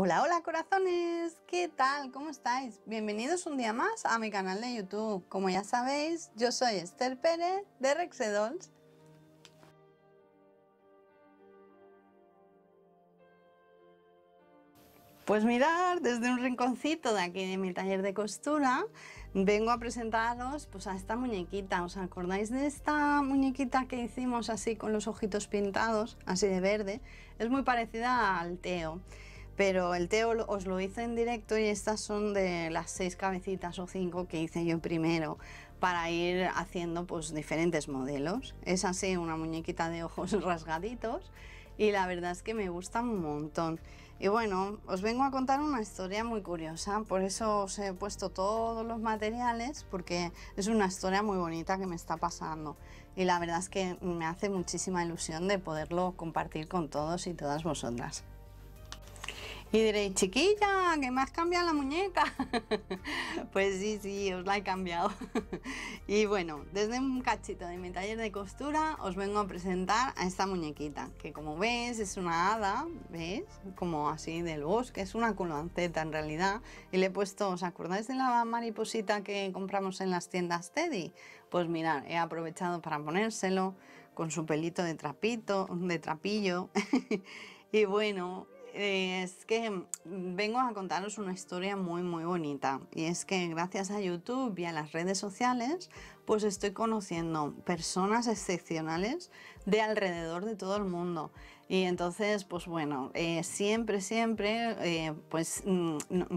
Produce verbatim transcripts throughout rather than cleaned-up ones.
Hola, hola corazones, ¿qué tal? ¿Cómo estáis? Bienvenidos un día más a mi canal de YouTube. Como ya sabéis, yo soy Esther Pérez de Helen Dolls. Pues mirad, desde un rinconcito de aquí de mi taller de costura vengo a presentaros pues a esta muñequita. ¿Os acordáis de esta muñequita que hicimos así con los ojitos pintados, así de verde? Es muy parecida al Teo. Pero el Teo os lo hice en directo y estas son de las seis cabecitas o cinco que hice yo primero para ir haciendo pues diferentes modelos. Es así una muñequita de ojos rasgaditos y la verdad es que me gusta un montón. Y bueno, os vengo a contar una historia muy curiosa, por eso os he puesto todos los materiales porque es una historia muy bonita que me está pasando y la verdad es que me hace muchísima ilusión de poderlo compartir con todos y todas vosotras. Y diréis, chiquilla, que me has cambiado la muñeca. Pues sí, sí, os la he cambiado. Y bueno, desde un cachito de mi taller de costura os vengo a presentar a esta muñequita, que como veis es una hada, ¿veis? Como así del bosque, es una culanceta en realidad. Y le he puesto, ¿os acordáis de la mariposita que compramos en las tiendas Teddy? Pues mirad, he aprovechado para ponérselo con su pelito de trapito, de trapillo. Y bueno, es que vengo a contaros una historia muy muy bonita y es que gracias a YouTube y a las redes sociales pues estoy conociendo personas excepcionales de alrededor de todo el mundo y entonces pues bueno, eh, siempre siempre eh, pues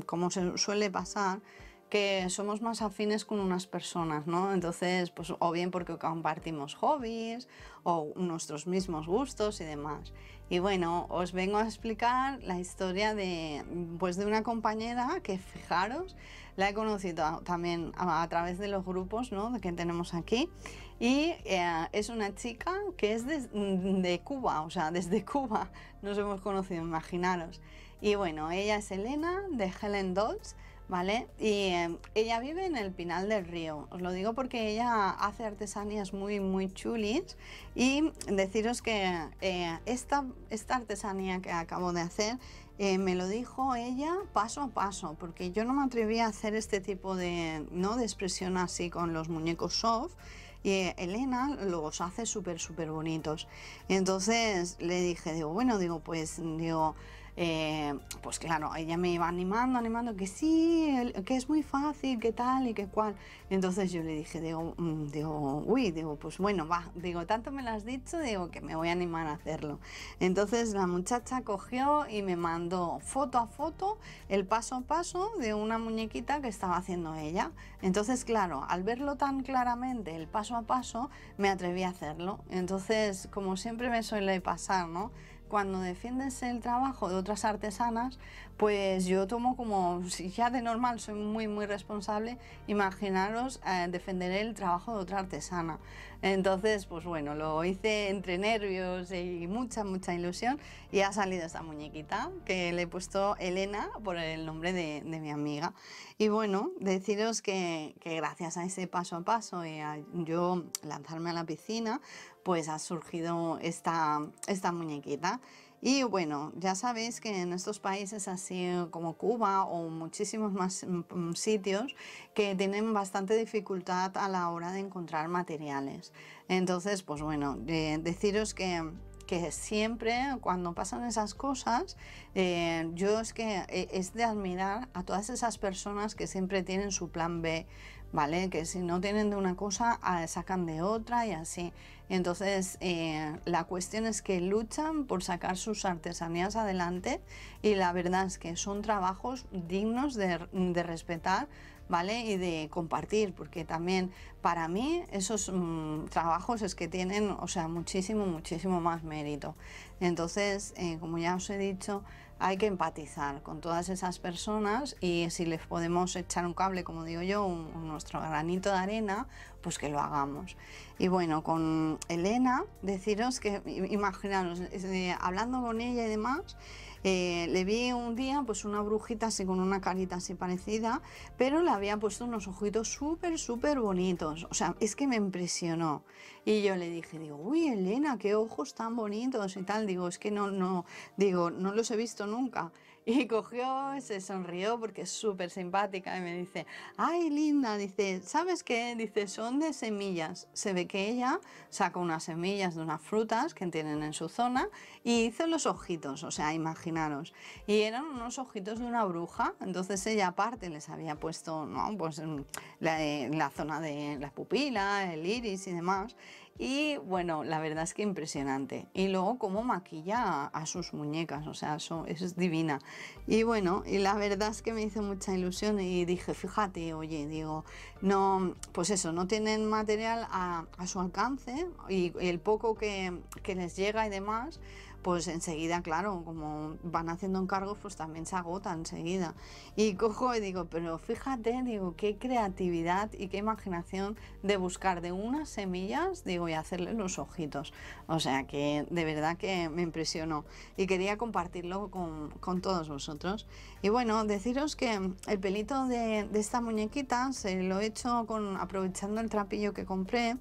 como se suele pasar que somos más afines con unas personas, ¿no? Entonces, pues o bien porque compartimos hobbies o nuestros mismos gustos y demás. Y bueno, os vengo a explicar la historia de, pues, de una compañera que, fijaros, la he conocido a, también a, a través de los grupos, ¿no? Que tenemos aquí. Y eh, es una chica que es de, de Cuba, o sea, desde Cuba nos hemos conocido, imaginaros. Y bueno, ella es Elena de Helen Dolls, ¿vale? Y eh, ella vive en el Pinal del Río, os lo digo porque ella hace artesanías muy muy chulis y deciros que eh, esta, esta artesanía que acabo de hacer eh, me lo dijo ella paso a paso porque yo no me atreví a hacer este tipo de, ¿no? de expresión así con los muñecos soft y eh, Elena los hace súper súper bonitos. Entonces le dije, digo, bueno, digo, pues digo, Eh, pues claro, ella me iba animando, animando que sí, que es muy fácil, que tal y que cual. Entonces yo le dije, digo, digo, uy, digo, pues bueno, va, digo, tanto me lo has dicho, digo, que me voy a animar a hacerlo. Entonces la muchacha cogió y me mandó foto a foto el paso a paso de una muñequita que estaba haciendo ella. Entonces claro, al verlo tan claramente, el paso a paso, me atreví a hacerlo. Entonces, como siempre me suele pasar, ¿no? Cuando defiendes el trabajo de otras artesanas, pues yo tomo como, si ya de normal soy muy muy responsable, imaginaros eh, defender el trabajo de otra artesana. Entonces, pues bueno, lo hice entre nervios y mucha mucha ilusión y ha salido esta muñequita que le he puesto Elena por el nombre de, de mi amiga. Y bueno, deciros que, que gracias a ese paso a paso y a yo lanzarme a la piscina, pues ha surgido esta, esta muñequita. Y bueno, ya sabéis que en estos países así como Cuba o muchísimos más sitios que tienen bastante dificultad a la hora de encontrar materiales. Entonces, pues bueno, eh, deciros que que siempre cuando pasan esas cosas, eh, yo es que eh, es de admirar a todas esas personas que siempre tienen su plan B, ¿vale? Que si no tienen de una cosa, ah, sacan de otra y así. Entonces, eh, la cuestión es que luchan por sacar sus artesanías adelante y la verdad es que son trabajos dignos de, de respetar, ¿vale? Y de compartir, porque también para mí esos mmm, trabajos es que tienen, o sea, muchísimo, muchísimo más mérito. Entonces, eh, como ya os he dicho, hay que empatizar con todas esas personas y si les podemos echar un cable, como digo yo, un, un nuestro granito de arena, pues que lo hagamos. Y bueno, con Elena, deciros que, imaginaros, eh, hablando con ella y demás, eh, le vi un día pues una brujita así con una carita así parecida, pero la había puesto unos ojitos súper súper bonitos, o sea, es que me impresionó y yo le dije, digo, uy, Elena, qué ojos tan bonitos y tal, digo, es que no, no, digo, no los he visto nunca Y cogió, se sonrió porque es súper simpática y me dice, ay, linda, dice, ¿sabes qué? Dice, son de semillas. Se ve que ella sacó unas semillas de unas frutas que tienen en su zona y hizo los ojitos, o sea, imaginaros. Y eran unos ojitos de una bruja, entonces ella aparte les había puesto, ¿no? Pues la, la zona de las pupilas, el iris y demás. Y bueno, la verdad es que impresionante. Y luego cómo maquilla a, a sus muñecas, o sea, eso, eso es divina. Y bueno, y la verdad es que me hizo mucha ilusión y dije, fíjate, oye, digo, no, pues eso, no tienen material a, a su alcance y, y el poco que, que les llega y demás, pues enseguida, claro, como van haciendo encargos, pues también se agota enseguida. Y cojo y digo, pero fíjate, digo, qué creatividad y qué imaginación de buscar de unas semillas, digo, y hacerle los ojitos. O sea que de verdad que me impresionó y quería compartirlo con, con todos vosotros. Y bueno, deciros que el pelito de, de esta muñequita se lo he hecho con, aprovechando el trapillo que compré,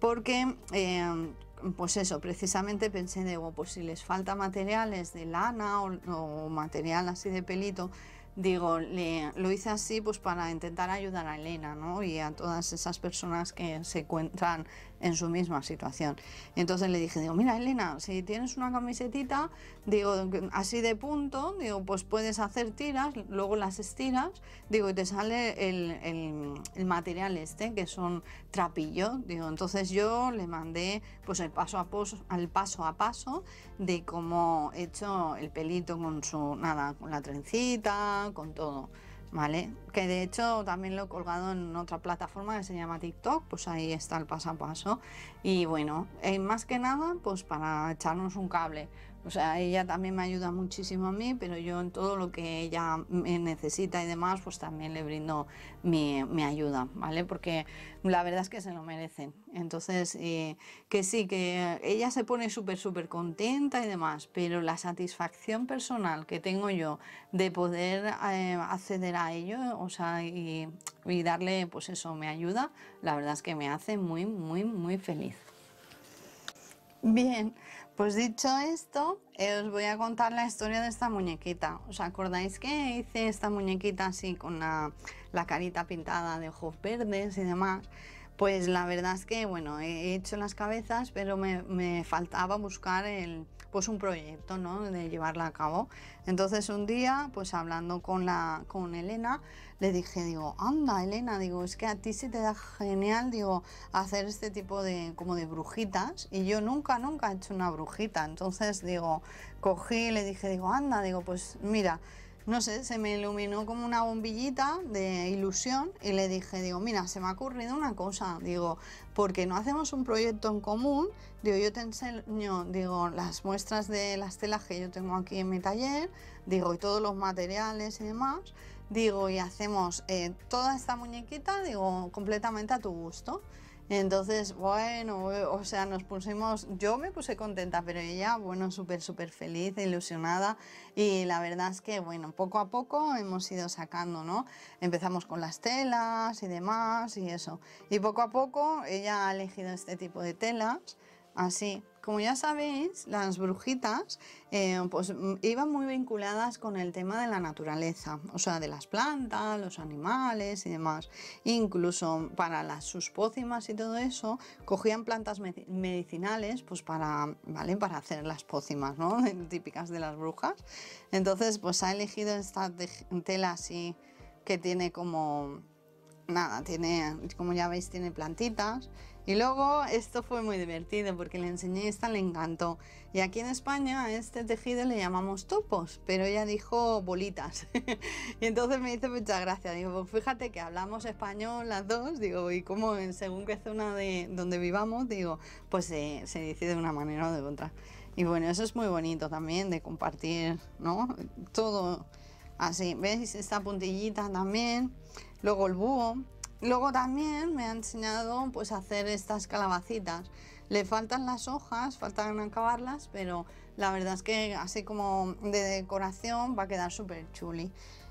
porque... Eh, pues eso, precisamente pensé, digo, pues si les falta materiales de lana o, o material así de pelito, digo, le, lo hice así pues para intentar ayudar a Elena, ¿no? Y a todas esas personas que se encuentran en su misma situación. Entonces le dije, digo, mira, Elena, si tienes una camisetita, digo, así de punto, digo, pues puedes hacer tiras, luego las estiras, digo, y te sale el, el, el material este, que son trapillos, digo, entonces yo le mandé pues el paso a paso, al paso a paso de cómo he hecho el pelito con su, nada, con la trencita, con todo, ¿vale? Que de hecho también lo he colgado en otra plataforma que se llama TikTok, pues ahí está el paso a paso. Y bueno, eh, más que nada, pues para echarnos un cable. O sea, ella también me ayuda muchísimo a mí, pero yo en todo lo que ella me necesita y demás, pues también le brindo mi, mi ayuda, ¿vale? Porque la verdad es que se lo merecen. Entonces, eh, que sí, que ella se pone súper, súper contenta y demás, pero la satisfacción personal que tengo yo de poder eh, acceder a ello, o sea, y, y darle, pues eso, me ayuda, la verdad es que me hace muy, muy, muy feliz. Bien, pues dicho esto, eh, os voy a contar la historia de esta muñequita. ¿Os acordáis que hice esta muñequita así con la, la carita pintada de ojos verdes y demás? Pues la verdad es que, bueno, he hecho las cabezas, pero me, me faltaba buscar el, pues un proyecto, ¿no?, de llevarla a cabo. Entonces un día, pues hablando con, la, con Elena, le dije, digo, anda, Elena, digo, es que a ti sí te da genial, digo, hacer este tipo de, como de brujitas, y yo nunca, nunca he hecho una brujita. Entonces, digo, cogí y le dije, digo, anda, digo, pues mira, no sé, se me iluminó como una bombillita de ilusión y le dije, digo, mira, se me ha ocurrido una cosa, digo, porque no hacemos un proyecto en común, digo, yo te enseño, digo, las muestras de las telas que yo tengo aquí en mi taller, digo, y todos los materiales y demás, digo, y hacemos eh, toda esta muñequita, digo, completamente a tu gusto. Entonces, bueno, o sea, nos pusimos, yo me puse contenta, pero ella, bueno, súper, súper feliz, ilusionada. Y la verdad es que, bueno, poco a poco hemos ido sacando, ¿no? Empezamos con las telas y demás y eso. Y poco a poco ella ha elegido este tipo de telas, así. Como ya sabéis, las brujitas eh, pues, iban muy vinculadas con el tema de la naturaleza, o sea, de las plantas, los animales y demás. Incluso para las sus pócimas y todo eso, cogían plantas me medicinales pues para, ¿vale?, para hacer las pócimas, ¿no?, típicas de las brujas. Entonces, pues ha elegido esta tela así que tiene como... Nada, tiene, como ya veis, tiene plantitas. Y luego esto fue muy divertido porque le enseñé y esta le encantó. Y aquí en España a este tejido le llamamos topos, pero ella dijo bolitas. Y entonces me hizo mucha gracia. Digo, fíjate que hablamos español las dos, digo, y como en según qué zona de donde vivamos, digo, pues eh, se dice de una manera o de otra. Y bueno, eso es muy bonito también de compartir, ¿no? Todo así. ¿Veis esta puntillita también? Luego el búho. Luego también me ha enseñado pues a hacer estas calabacitas. Le faltan las hojas, faltan acabarlas, pero la verdad es que así como de decoración va a quedar súper chuli.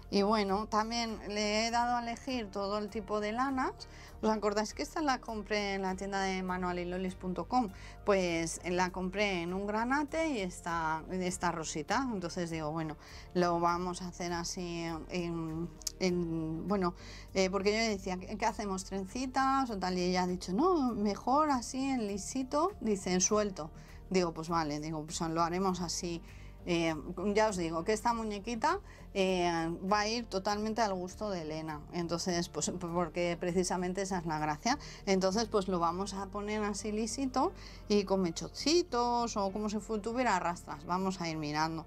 Y bueno, también le he dado a elegir todo el tipo de lanas. ¿Os acordáis que esta la compré en la tienda de manualilolis punto com? Pues la compré en un granate y esta, esta rosita. Entonces digo, bueno, lo vamos a hacer así en, en, bueno, eh, porque yo decía, ¿qué hacemos? ¿Trencitas o tal? Y ella ha dicho, no, mejor así en lisito, dice, en suelto. Digo, pues vale, digo, pues lo haremos así. Eh, ya os digo que esta muñequita eh, va a ir totalmente al gusto de Elena, entonces pues porque precisamente esa es la gracia. Entonces pues lo vamos a poner así lisito y con mechocitos o como si tuviera rastras, vamos a ir mirando.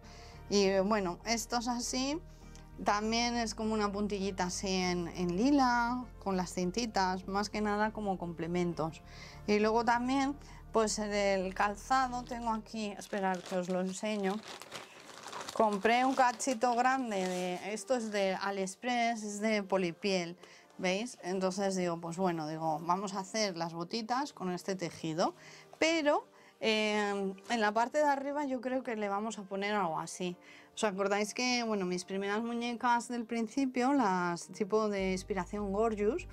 Y bueno, esto es así, también es como una puntillita así en, en lila con las cintitas, más que nada como complementos. Y luego también pues el calzado tengo aquí, esperad que os lo enseño. Compré un cachito grande de, esto es de Aliexpress, es de polipiel, ¿veis? Entonces digo, pues bueno, digo, vamos a hacer las botitas con este tejido, pero eh, en la parte de arriba yo creo que le vamos a poner algo así. ¿Os acordáis que, bueno, mis primeras muñecas del principio, las tipo de inspiración Gorgeous,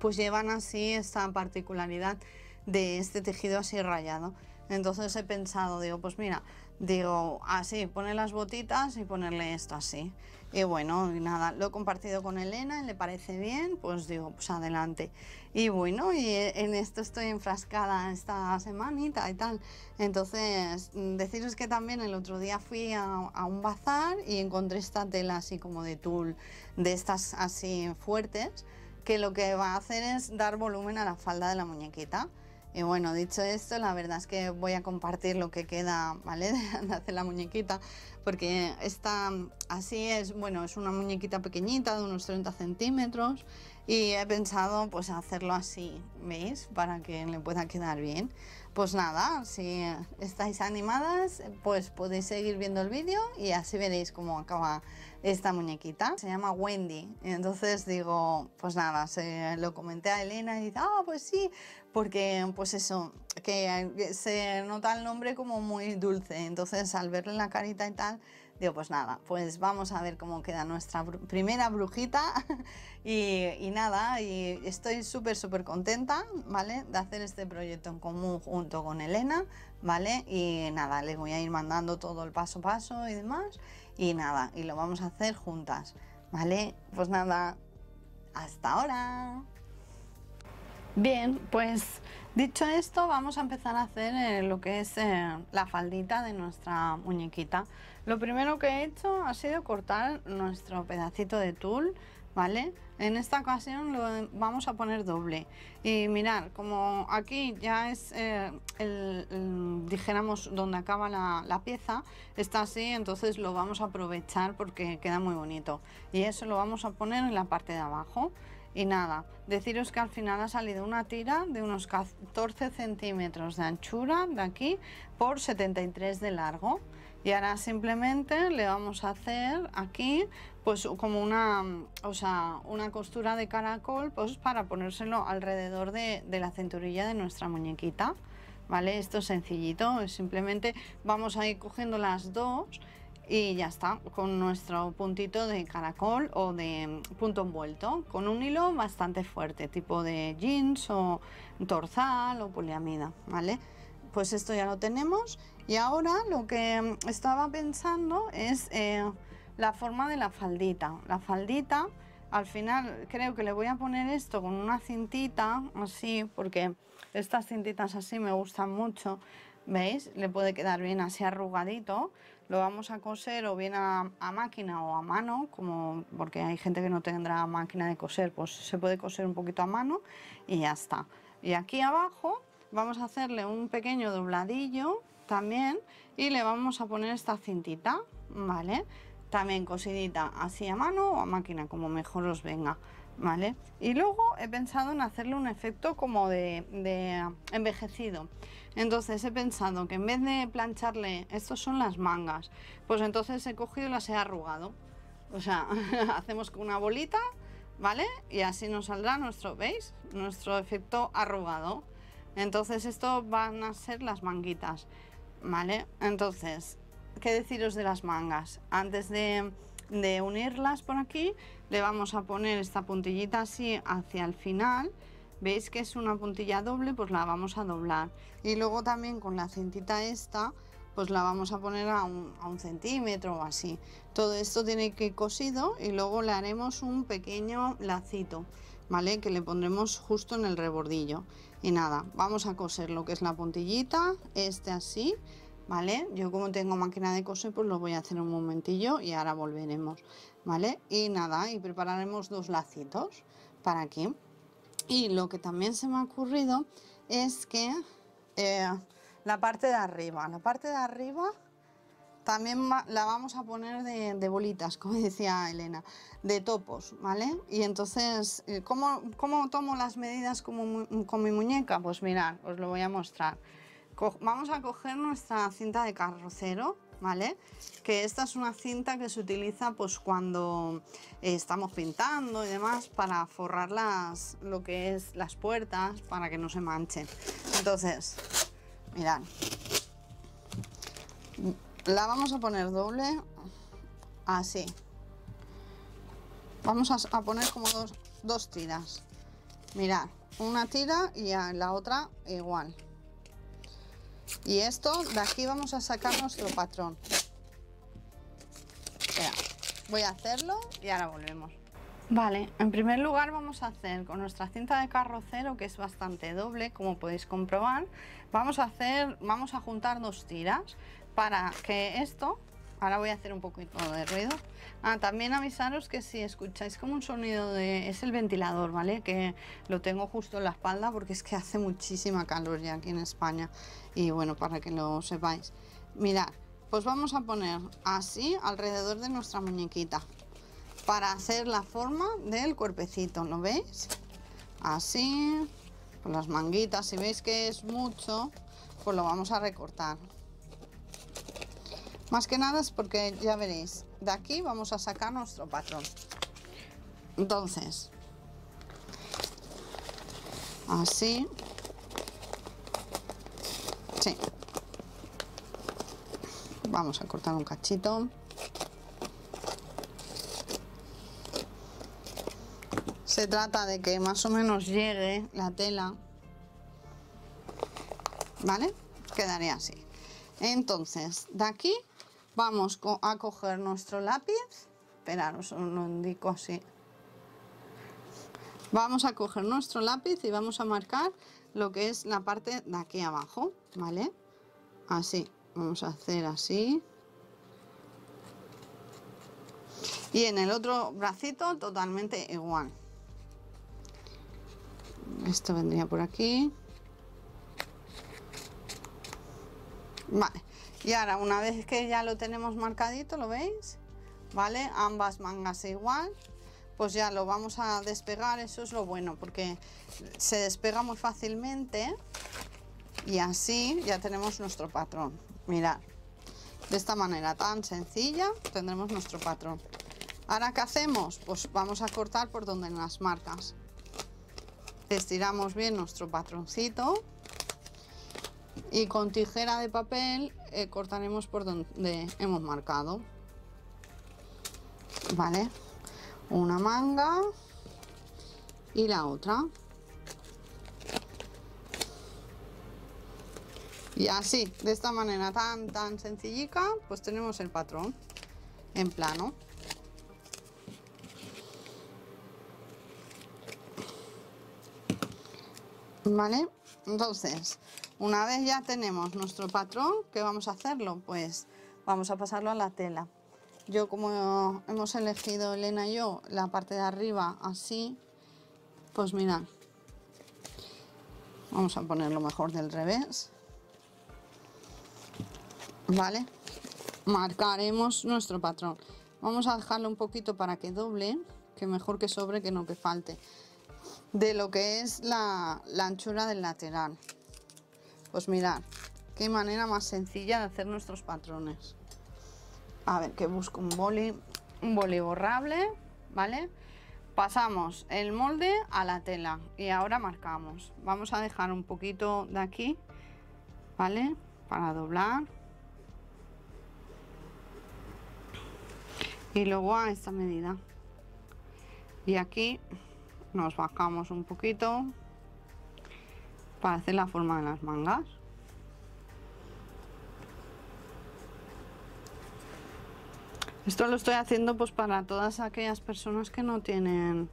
pues llevan así esta particularidad de este tejido así rayado? Entonces he pensado, digo, pues mira, digo, así, poner las botitas y ponerle esto así. Y bueno, nada, lo he compartido con Elena, le parece bien, pues digo, pues adelante. Y bueno, y en esto estoy enfrascada esta semanita y tal. Entonces, deciros que también el otro día fui a, a un bazar y encontré esta tela así como de tul, de estas así fuertes, que lo que va a hacer es dar volumen a la falda de la muñequita. Y bueno, dicho esto, la verdad es que voy a compartir lo que queda, ¿vale?, de hacer la muñequita, porque esta así es, bueno, es una muñequita pequeñita de unos treinta centímetros y he pensado pues hacerlo así, ¿veis?, para que le pueda quedar bien. Pues nada, si estáis animadas, pues podéis seguir viendo el vídeo y así veréis cómo acaba esta muñequita. Se llama Wendy, y entonces digo, pues nada, se lo comenté a Elena y dice, ah, pues sí, porque pues eso, que se nota el nombre como muy dulce, entonces al verle la carita y tal, digo, pues nada, pues vamos a ver cómo queda nuestra br primera brujita y, y nada, y estoy súper súper contenta, ¿vale?, de hacer este proyecto en común junto con Elena, ¿vale? Y nada, les voy a ir mandando todo el paso a paso y demás, y nada, y lo vamos a hacer juntas, ¿vale? Pues nada, hasta ahora. Bien, pues dicho esto, vamos a empezar a hacer eh, lo que es eh, la faldita de nuestra muñequita. Lo primero que he hecho ha sido cortar nuestro pedacito de tul, ¿vale? En esta ocasión lo vamos a poner doble. Y mirad, como aquí ya es, eh, el, el, dijéramos, donde acaba la, la pieza, está así, entonces lo vamos a aprovechar porque queda muy bonito. Y eso lo vamos a poner en la parte de abajo. Y nada, deciros que al final ha salido una tira de unos catorce centímetros de anchura de aquí por setenta y tres de largo. Y ahora simplemente le vamos a hacer aquí pues como una, o sea, una costura de caracol, pues para ponérselo alrededor de, de la cinturilla de nuestra muñequita, ¿vale? Esto es sencillito, simplemente vamos a ir cogiendo las dos y ya está, con nuestro puntito de caracol o de punto envuelto, con un hilo bastante fuerte, tipo de jeans o torzal o poliamida, ¿vale? Pues esto ya lo tenemos. Y ahora lo que estaba pensando es eh, la forma de la faldita. La faldita, al final creo que le voy a poner esto con una cintita así, porque estas cintitas así me gustan mucho. ¿Veis? Le puede quedar bien así arrugadito. Lo vamos a coser o bien a, a máquina o a mano, como porque hay gente que no tendrá máquina de coser, pues se puede coser un poquito a mano y ya está. Y aquí abajo vamos a hacerle un pequeño dobladillo también y le vamos a poner esta cintita, ¿vale? También cosidita así a mano o a máquina, como mejor os venga, ¿vale? Y luego he pensado en hacerle un efecto como de, de envejecido. Entonces he pensado que en vez de plancharle, estos son las mangas, pues entonces he cogido y las he arrugado. O sea, hacemos con una bolita, ¿vale? Y así nos saldrá nuestro, ¿veis?, nuestro efecto arrugado. Entonces esto van a ser las manguitas, ¿vale? Entonces, ¿qué deciros de las mangas? Antes de, de unirlas por aquí, le vamos a poner esta puntillita así hacia el final. Veis que es una puntilla doble, pues la vamos a doblar, y luego también con la cintita esta pues la vamos a poner a un, a un centímetro o así. Todo esto tiene que ir cosido y luego le haremos un pequeño lacito, ¿vale? Que le pondremos justo en el rebordillo. Y nada, vamos a coser lo que es la puntillita, este así, ¿vale? Yo como tengo máquina de coser pues lo voy a hacer un momentillo y ahora volveremos, ¿vale? Y nada, y prepararemos dos lacitos para aquí. Y lo que también se me ha ocurrido es que... Eh, La parte de arriba, la parte de arriba también la vamos a poner de, de bolitas, como decía Elena, de topos, ¿vale? Y entonces, ¿cómo, cómo tomo las medidas como, con mi muñeca? Pues mirad, os lo voy a mostrar. Co- vamos a coger nuestra cinta de carrocero, ¿vale? Que esta es una cinta que se utiliza pues cuando eh, estamos pintando y demás, para forrar las, lo que es las puertas, para que no se manchen. Entonces... mirad, la vamos a poner doble, así. Vamos a poner como dos, dos tiras. Mirad, una tira y la otra igual. Y esto, de aquí vamos a sacar nuestro patrón. Espera, voy a hacerlo y ahora volvemos. Vale, en primer lugar vamos a hacer con nuestra cinta de carrocero, que es bastante doble, como podéis comprobar, vamos a hacer, vamos a juntar dos tiras para que esto, ahora voy a hacer un poquito de ruido. Ah, también avisaros que si escucháis como un sonido de, es el ventilador, ¿vale? Que lo tengo justo en la espalda porque es que hace muchísima calor ya aquí en España, y bueno, para que lo sepáis. Mirad, pues vamos a poner así alrededor de nuestra muñequita, para hacer la forma del cuerpecito, ¿lo veis? Así, con las manguitas, si veis que es mucho, pues lo vamos a recortar. Más que nada es porque, ya veréis, de aquí vamos a sacar nuestro patrón. Entonces, así, sí. Vamos a cortar un cachito. Se trata de que más o menos llegue la tela, ¿vale? Quedaría así. Entonces, de aquí vamos a coger nuestro lápiz. Esperad, os lo indico así. Vamos a coger nuestro lápiz y vamos a marcar lo que es la parte de aquí abajo, ¿vale? Así, vamos a hacer así. Y en el otro bracito totalmente igual. Esto vendría por aquí. Vale, y ahora una vez que ya lo tenemos marcadito, ¿lo veis? Vale, ambas mangas igual, pues ya lo vamos a despegar. Eso es lo bueno, porque se despega muy fácilmente y así ya tenemos nuestro patrón. Mirad, de esta manera tan sencilla tendremos nuestro patrón. Ahora, ¿qué hacemos? Pues vamos a cortar por donde en las marcas. Estiramos bien nuestro patroncito y con tijera de papel eh, cortaremos por donde hemos marcado, ¿vale? Una manga y la otra, y así, de esta manera tan tan sencillica, pues tenemos el patrón en plano. Vale, entonces, una vez ya tenemos nuestro patrón, ¿qué vamos a hacerlo? Pues vamos a pasarlo a la tela. Yo, como hemos elegido Elena y yo la parte de arriba así, pues mirad, vamos a ponerlo mejor del revés, ¿vale? Marcaremos nuestro patrón. Vamos a dejarlo un poquito para que doble, que mejor que sobre que no que falte, de lo que es la, la anchura del lateral. Pues mirad, qué manera más sencilla de hacer nuestros patrones. A ver, que busco un boli, un boli borrable, ¿vale? Pasamos el molde a la tela y ahora marcamos. Vamos a dejar un poquito de aquí, ¿vale? Para doblar. y luego a esta medida, y aquí nos bajamos un poquito para hacer la forma de las mangas. Esto lo estoy haciendo pues para todas aquellas personas que no tienen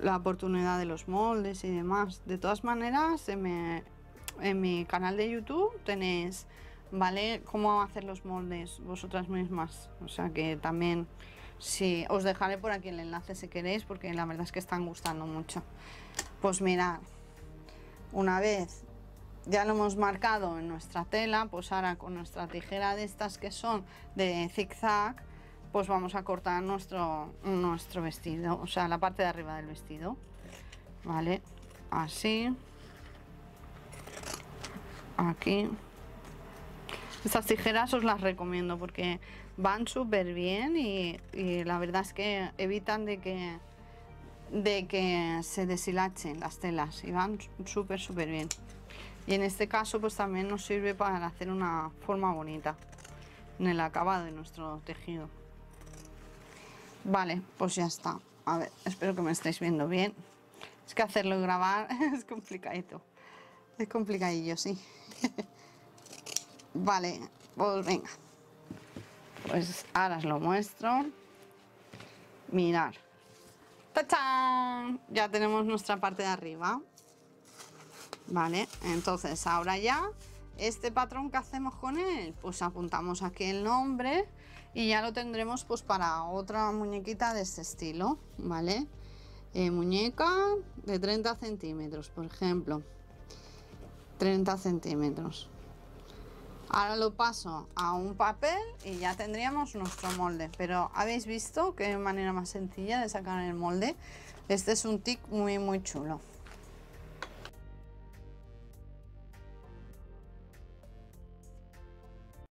la oportunidad de los moldes y demás. De todas maneras, en mi, en mi canal de YouTube tenéis, ¿vale?, cómo hacer los moldes vosotras mismas. O sea que también, si os dejaré por aquí el enlace si queréis, porque la verdad es que están gustando mucho. Pues mirad, una vez ya lo hemos marcado en nuestra tela, pues ahora con nuestra tijera de estas que son de zigzag, pues vamos a cortar nuestro, nuestro vestido, o sea, la parte de arriba del vestido, ¿vale? Así, aquí. Estas tijeras os las recomiendo porque van súper bien y, y la verdad es que evitan de que, de que se deshilachen las telas, y van súper, súper bien. Y en este caso pues también nos sirve para hacer una forma bonita en el acabado de nuestro tejido. Vale, pues ya está. A ver, espero que me estéis viendo bien. Es que hacerlo y grabar es complicadito. Es complicadillo, sí. Vale, pues venga. Pues ahora os lo muestro. Mirad. ¡Tachán! Ya tenemos nuestra parte de arriba. Vale, entonces ahora ya, este patrón, que hacemos con él? Pues apuntamos aquí el nombre y ya lo tendremos pues para otra muñequita de este estilo, ¿vale? Eh, muñeca de treinta centímetros, por ejemplo, treinta centímetros. Ahora lo paso a un papel y ya tendríamos nuestro molde. Pero ¿habéis visto qué manera más sencilla de sacar el molde? Este es un tic muy muy chulo.